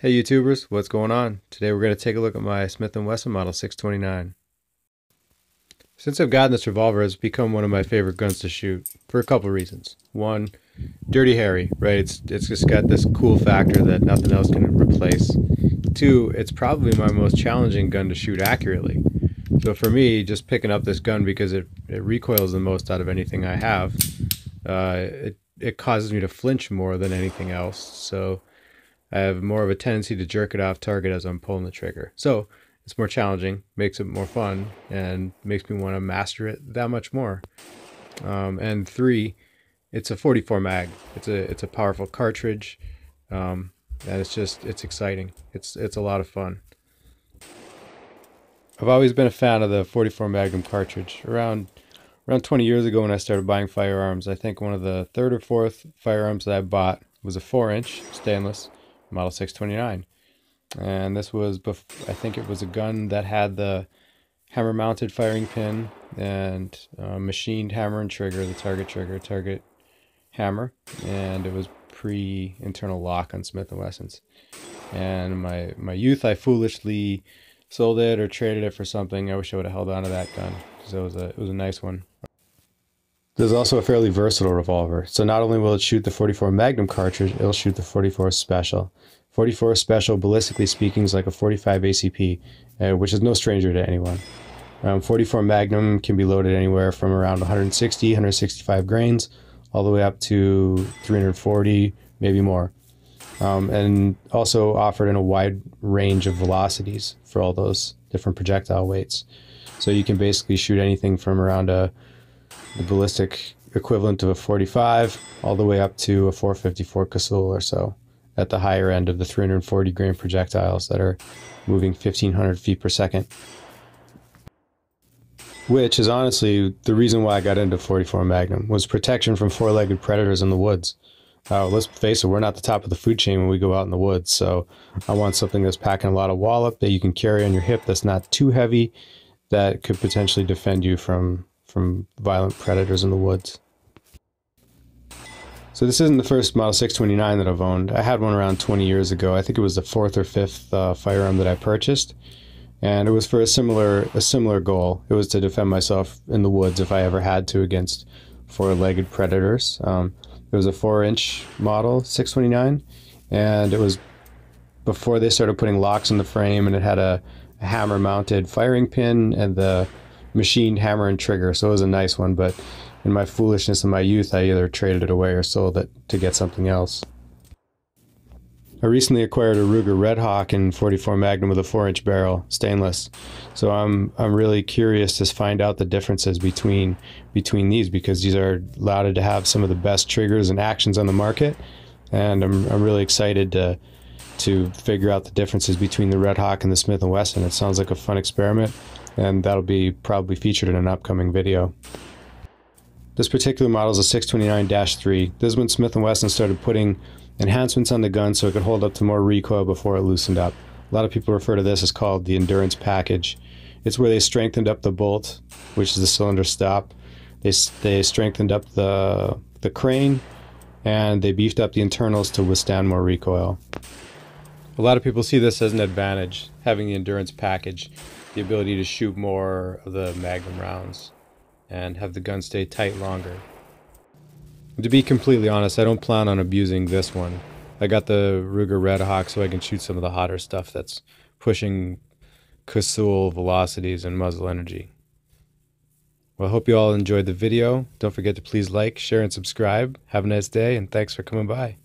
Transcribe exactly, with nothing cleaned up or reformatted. Hey YouTubers, what's going on? Today we're going to take a look at my Smith and Wesson Model six twenty-nine. Since I've gotten this revolver, it's become one of my favorite guns to shoot for a couple reasons. One, Dirty Harry, right? It's, it's just got this cool factor that nothing else can replace. Two, it's probably my most challenging gun to shoot accurately. So for me, just picking up this gun because it, it recoils the most out of anything I have, uh, it, it causes me to flinch more than anything else. So I have more of a tendency to jerk it off target as I'm pulling the trigger. So it's more challenging, makes it more fun, and makes me want to master it that much more. Um, and three, it's a forty-four mag. It's a it's a powerful cartridge, um, and it's just it's exciting. It's it's a lot of fun. I've always been a fan of the forty-four Magnum cartridge. Around around twenty years ago, when I started buying firearms, I think one of the third or fourth firearms that I bought was a four inch stainless Model six twenty-nine, and this was bef I think it was a gun that had the hammer mounted firing pin and uh, machined hammer and trigger, the target trigger, target hammer, and it was pre internal lock on Smith and Wesson's. And in my my youth, I foolishly sold it or traded it for something. I wish I would have held on to that gun because it was a it was a nice one. There's also a fairly versatile revolver, so not only will it shoot the forty-four Magnum cartridge, it'll shoot the forty-four Special. forty-four Special, ballistically speaking, is like a forty-five A C P, uh, which is no stranger to anyone. Um, forty-four Magnum can be loaded anywhere from around one sixty, one sixty-five grains, all the way up to three forty, maybe more. Um, and also offered in a wide range of velocities for all those different projectile weights. So you can basically shoot anything from around a the ballistic equivalent of a forty-five all the way up to a four fifty-four Casull or so at the higher end of the three forty grain projectiles that are moving fifteen hundred feet per second, which is honestly the reason why I got into forty-four Magnum, was protection from four-legged predators in the woods. Uh, let's face it, we're not the top of the food chain when we go out in the woods, so I want something that's packing a lot of wallop that you can carry on your hip, that's not too heavy, that could potentially defend you from from violent predators in the woods. So this isn't the first Model six twenty-nine that I've owned. I had one around twenty years ago. I think it was the fourth or fifth uh, firearm that I purchased, and it was for a similar a similar goal. It was to defend myself in the woods if I ever had to against four-legged predators. Um, it was a four inch model six twenty-nine, and it was before they started putting locks in the frame, and it had a, a hammer-mounted firing pin and the machined hammer and trigger, so it was a nice one, but in my foolishness in my youth, I either traded it away or sold it to get something else. I recently acquired a Ruger Redhawk in forty-four Magnum with a four inch barrel, stainless, so I'm I'm really curious to find out the differences between between these, because these are lauded to have some of the best triggers and actions on the market, and I'm, I'm really excited to to figure out the differences between the Redhawk and the Smith and Wesson. It sounds like a fun experiment, and that'll be probably featured in an upcoming video. This particular model is a six twenty-nine dash three. This is when Smith and Wesson started putting enhancements on the gun so it could hold up to more recoil before it loosened up. A lot of people refer to this as called the endurance package. It's where they strengthened up the bolt, which is the cylinder stop. They, they strengthened up the, the crane, and they beefed up the internals to withstand more recoil. A lot of people see this as an advantage, having the endurance package, the ability to shoot more of the Magnum rounds and have the gun stay tight longer. To be completely honest, I don't plan on abusing this one. I got the Ruger Redhawk so I can shoot some of the hotter stuff that's pushing Casull velocities and muzzle energy. Well, I hope you all enjoyed the video. Don't forget to please like, share, and subscribe. Have a nice day, and thanks for coming by.